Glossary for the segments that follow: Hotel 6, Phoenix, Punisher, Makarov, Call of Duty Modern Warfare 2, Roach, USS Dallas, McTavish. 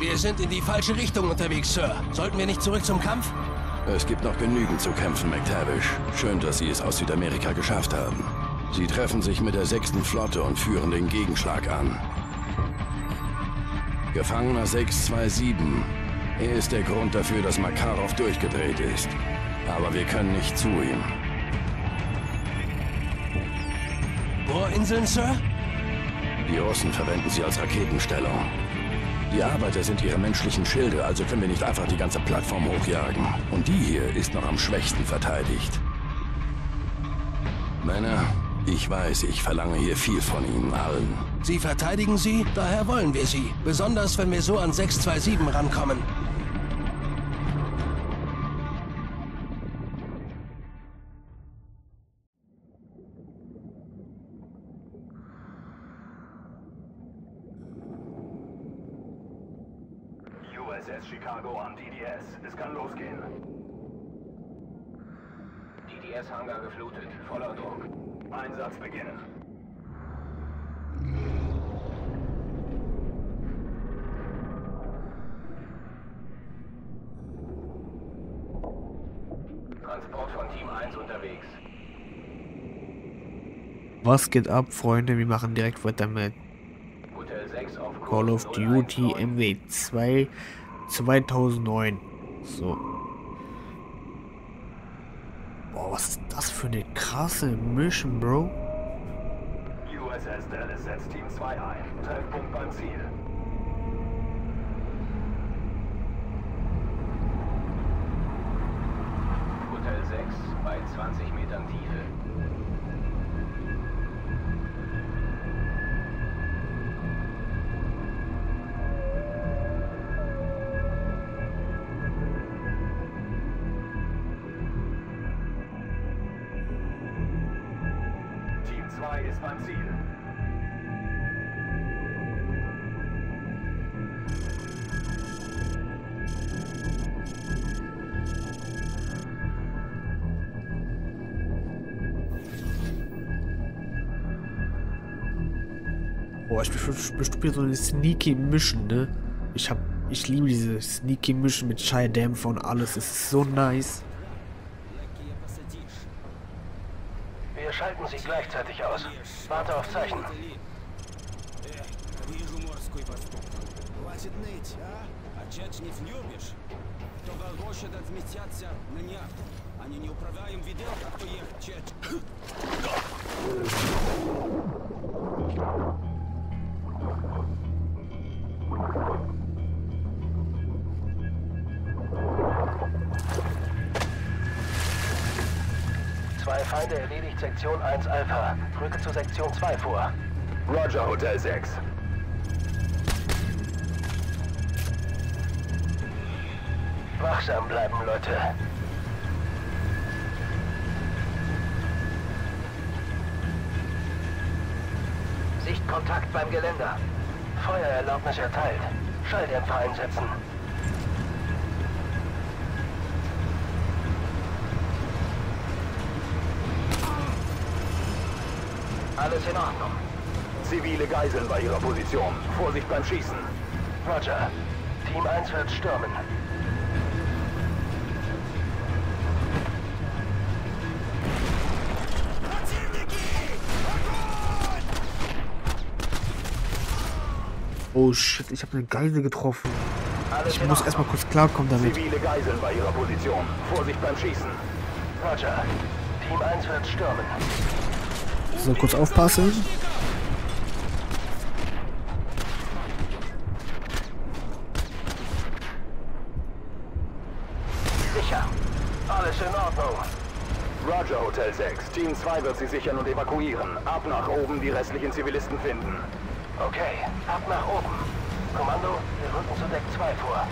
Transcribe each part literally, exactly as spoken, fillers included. Wir sind in die falsche Richtung unterwegs, Sir. Sollten wir nicht zurück zum Kampf? Es gibt noch genügend zu kämpfen, McTavish. Schön, dass Sie es aus Südamerika geschafft haben. Sie treffen sich mit der sechsten Flotte und führen den Gegenschlag an. Gefangener sechs zwei sieben. Er ist der Grund dafür, dass Makarov durchgedreht ist. Aber wir können nicht zu ihm. Bohrinseln, Sir? Die Russen verwenden sie als Raketenstellung. Die Arbeiter sind ihre menschlichen Schilde, also können wir nicht einfach die ganze Plattform hochjagen. Und die hier ist noch am schwächsten verteidigt. Männer, ich weiß, ich verlange hier viel von Ihnen allen. Sie verteidigen sie, daher wollen wir sie. Besonders, wenn wir so an sechs zwei sieben rankommen. U S S Chicago an D D S. Es kann losgehen. D D S-Hangar geflutet. Voller Druck. Einsatz beginnen. Transport von Team eins unterwegs. Was geht ab, Freunde? Wir machen direkt weiter mit Call of Duty M W zwei zweitausendneun. So. Boah, was ist das für eine krasse Mission, Bro? U S S Dallas setzt Team zwei ein. Treffpunkt beim Ziel. Hotel sechs bei zwanzig Metern Tiefe. Ist beim Ziel. Boah, ich bin bestimmt so eine sneaky Mission, ne? Ich hab, ich liebe diese sneaky Mission mit Scheißdämpfer und alles. Es ist so nice. Wir schalten sie gleichzeitig aus. Warte auf Zeichen. Zwei Feinde erledigt, Sektion eins Alpha. Rücke zu Sektion zwei vor. Roger, Hotel sechs. Wachsam bleiben, Leute. Sichtkontakt beim Geländer. Feuererlaubnis erteilt. Schalldämpfer einsetzen. Alles in Ordnung. Zivile Geiseln bei ihrer Position. Vorsicht beim Schießen. Roger. Team eins wird stürmen. Oh shit, ich habe eine Geisel getroffen. Alles ich muss erstmal kurz klarkommen damit. Zivile Geiseln bei ihrer Position. Vorsicht beim Schießen. Roger. Team eins wird stürmen. So, kurz aufpassen. Sicher. Alles in Ordnung. Roger, Hotel sechs. Team zwei wird sie sichern und evakuieren. Ab nach oben die restlichen Zivilisten finden. Okay, ab nach oben. Kommando, wir rücken zu Deck zwei vor.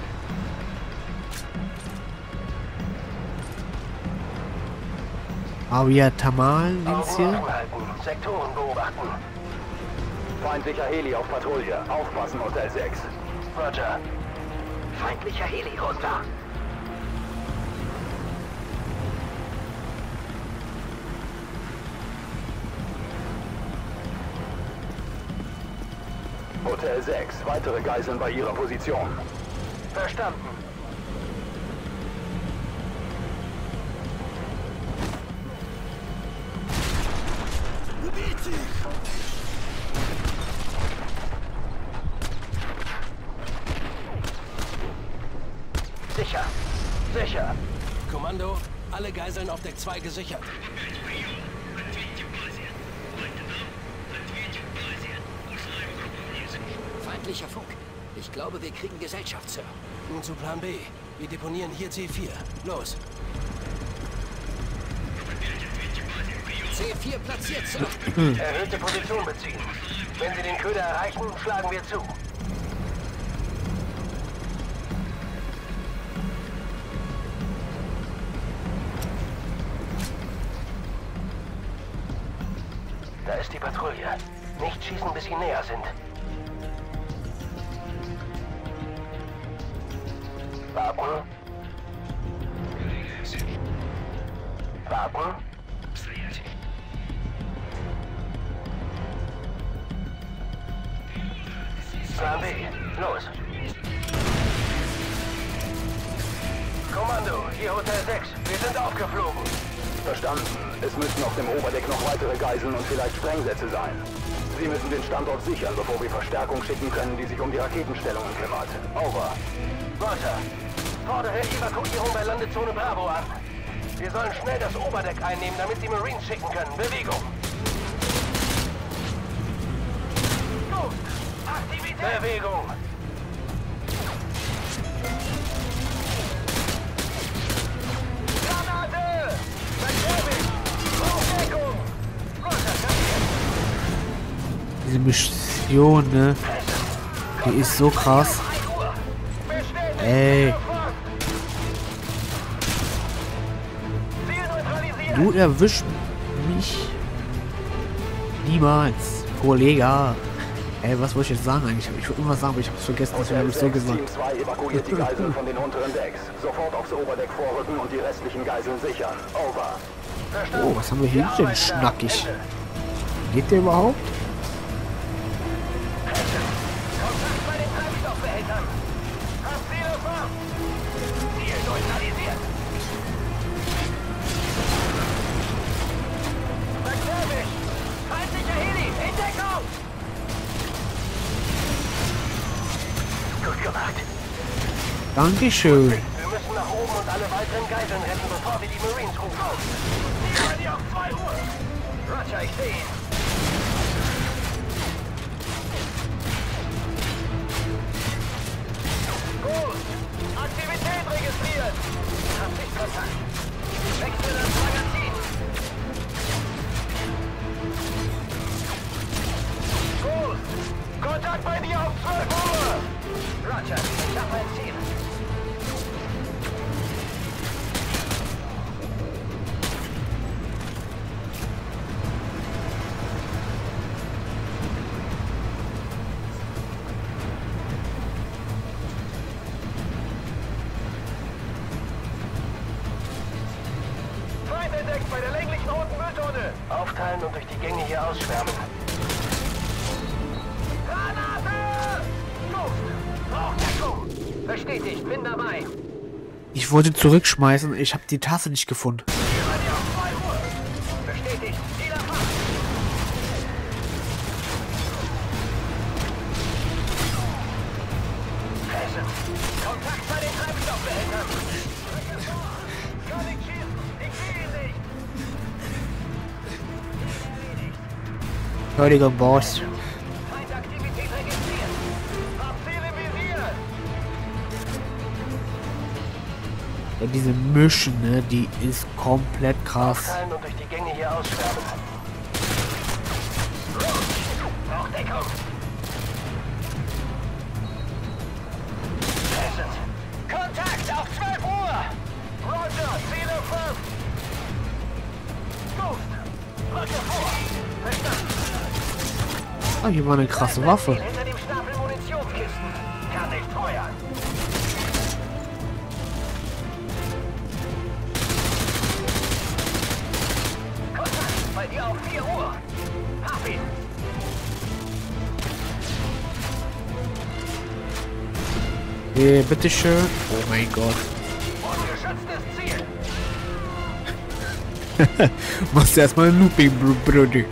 Avia Tamal, links hier. Sektoren beobachten. Feindlicher Heli auf Patrouille. Aufpassen, Hotel sechs. Roger. Feindlicher Heli runter. Hotel sechs, weitere Geiseln bei ihrer Position. Verstanden. Sicher. Sicher. Kommando, alle Geiseln auf Deck zwei gesichert. Feindlicher Funk. Ich glaube, wir kriegen Gesellschaft, Sir. Nun zu Plan B. Wir deponieren hier C vier. Los. C vier platziert, Sir. Erhöhte Position beziehen. Wenn Sie den Köder erreichen, schlagen wir zu. Da ist die Patrouille. Nicht schießen, bis sie näher sind. Warten. Warten. Plan B. Los. Kommando, hier Hotel sechs. Wir sind aufgeflogen. Verstanden. Es müssen auf dem Oberdeck noch weitere Geiseln und vielleicht Sprengsätze sein. Sie müssen den Standort sichern, bevor wir Verstärkung schicken können, die sich um die Raketenstellungen kümmert. Over. Roger. Fordere Evakuierung bei Landezone Bravo an. Wir sollen schnell das Oberdeck einnehmen, damit sie Marines schicken können. Bewegung. Gut. Aktivität. Bewegung. Granate. McTavish. Hochdeckung. Roger, kapiert. Diese Mission, ne? Die ist so krass. Ey. Du erwischst mich niemals, Kollege. Ey, was wollte ich jetzt sagen eigentlich? Ich wollte immer sagen, aber ich hab's vergessen, was ich habe so gesagt. Team zwei evakuiert die Geiseln von den unteren Decks. Sofort aufs Oberdeck vorrücken und die restlichen Geiseln sichern. Over. Oh, was haben wir hier denn schnackig? Geht der überhaupt? Dankeschön. Wir müssen nach oben und alle weiteren Geiseln retten, bevor wir die Marines rufen. Sie auf zwei Uhr. Roger, ich sehe ihn. Gut. Aktivität registriert. Hat sich Kontakt. Wechsel das Magazin. Gut. Kontakt bei dir auf zwölf Uhr. Roger, ich habe ein Ziel. Bei der länglichen roten Mülltonne. Aufteilen und durch die Gänge hier ausschwärmen. Granate! Luft! Braucht Deckung! Bestätigt, bin dabei. Ich wollte zurückschmeißen, ich habe die Tasse nicht gefunden. Hier war die auf zwei Uhr. Bestätigt, Ziel erfasst. Kontakt bei den Treibstoffbehältern. Entschuldigung, Boss. Feindaktivität registriert. Abziele Visier. Ja, diese Mission, ne, die ist komplett krass. Aufteilen und durch die Gänge hier ausschwärmen. Roach, braucht Deckung. Present. Kontakt auf zwölf Uhr. Roger, Ziele fünf. Gut, rücke vor. Verstanden. Ah, hier war eine krasse Waffe. Hinter dem Stapel Munitionskisten. Kann nicht feuern. Kontakt bei dir auf vier Uhr. Hab ihn. Okay, bitteschön. Oh mein Gott. Machst du erstmal ein Looping, Brody.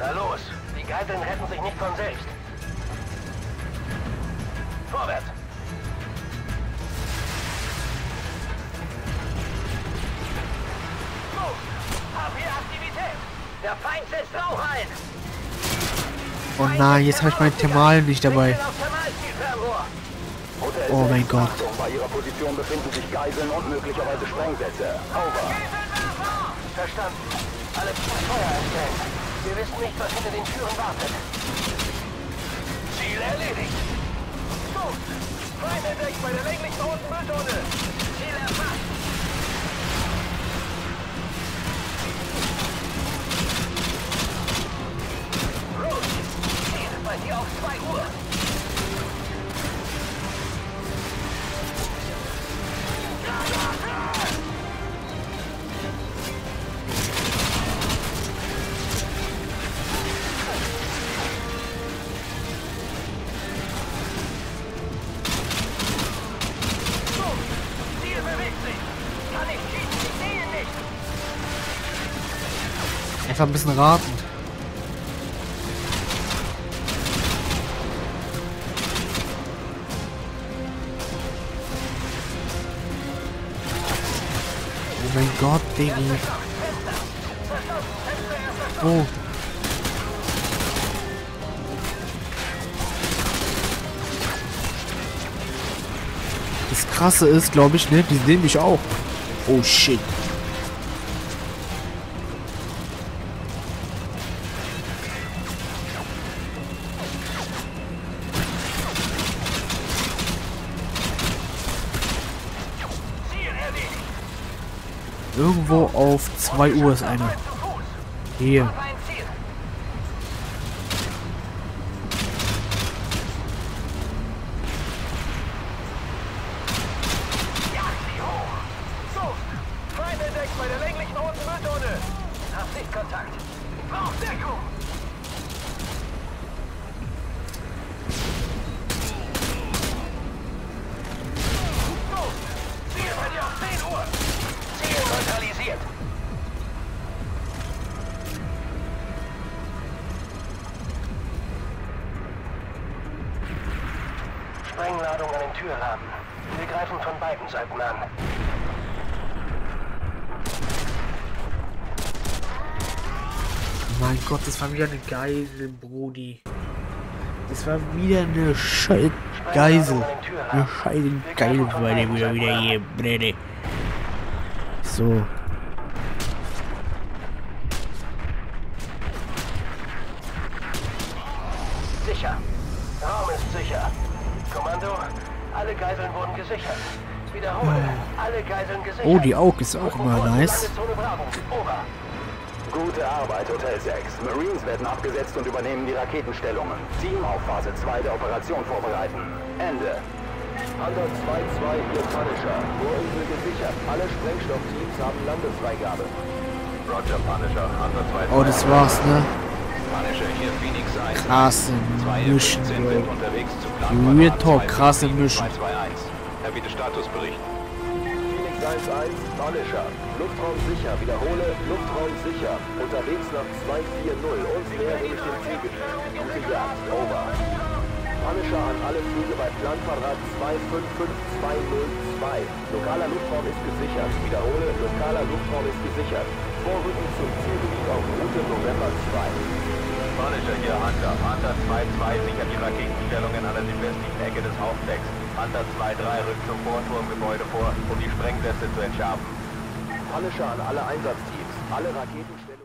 Na los, die Geiseln retten sich nicht von selbst. Vorwärts! Los, hab hier Aktivität! Der Feind setzt auch ein! Oh nein, jetzt habe ich meinen Thermal nicht dabei. Oh mein Gott. Bei ihrer Position befinden sich Geiseln und möglicherweise Sprengsätze. Over. Verstanden. Alle Feuer erstellen. Wir wissen nicht, was hinter den Türen wartet. Ziel erledigt. Gut. Feind entdeckt bei der länglichen roten Mülltonne. Ziel erfasst. Roach, Ziel bei dir auf zwei Uhr. Einfach ein bisschen raten. Oh mein Gott, Diggi. Oh. Das Krasse ist, glaube ich, ne? Die sehen mich auch. Oh shit. Irgendwo auf zwei Uhr ist einer. Hier. Sprengladung an den Türrahmen. Wir greifen von beiden Seiten an. Mein Gott, das war wieder eine Geisel, Brody. Das war wieder eine Scheiße. Geisel. Eine Scheiße Geisel war der wieder, wieder hier, Brody. So. Sicher. Raum ist sicher. Kommando, alle Geiseln wurden gesichert. Wiederhole, ja. Alle Geiseln gesichert. Oh, die Aug ist auch immer nice. Gute Arbeit, Hotel sechs. Marines werden abgesetzt und übernehmen die Raketenstellungen. Team auf Phase zwei der Operation vorbereiten. Ende. Handeln zwei zwei hier Punisher. Vorinsel gesichert. Alle Sprengstoffteams haben Landesfreigabe. Roger, Punisher. Handeln zwei zwei. Oh, das war's, ne? Hier Phoenix eins. Krasse Mission, Real Talk, krasse Mission. Er bietet Statusbericht. Phoenix eins eins, Punisher. Luftraum sicher, wiederhole, Luftraum sicher. Unterwegs nach zwei vier null und näher durch den Ziegel. Gute Jagd, over. Punisher an alle Flüge bei Planquadrat zwei fünf fünf zwei null zwei. Lokaler Luftraum ist gesichert. Wiederhole, lokaler Luftraum ist gesichert. Vorrücken zum Zielgebiet auf Route November zwei. Punisher hier, Hunter. Hunter zwei zwei sichert die Raketenstellungen an der südwestlichen Ecke des Hauptdecks. Hunter zwei drei rückt zum Vorturmgebäude vor, um die Sprengsätze zu entschärfen. Punisher an alle Einsatzteams. Alle Raketenstellungen...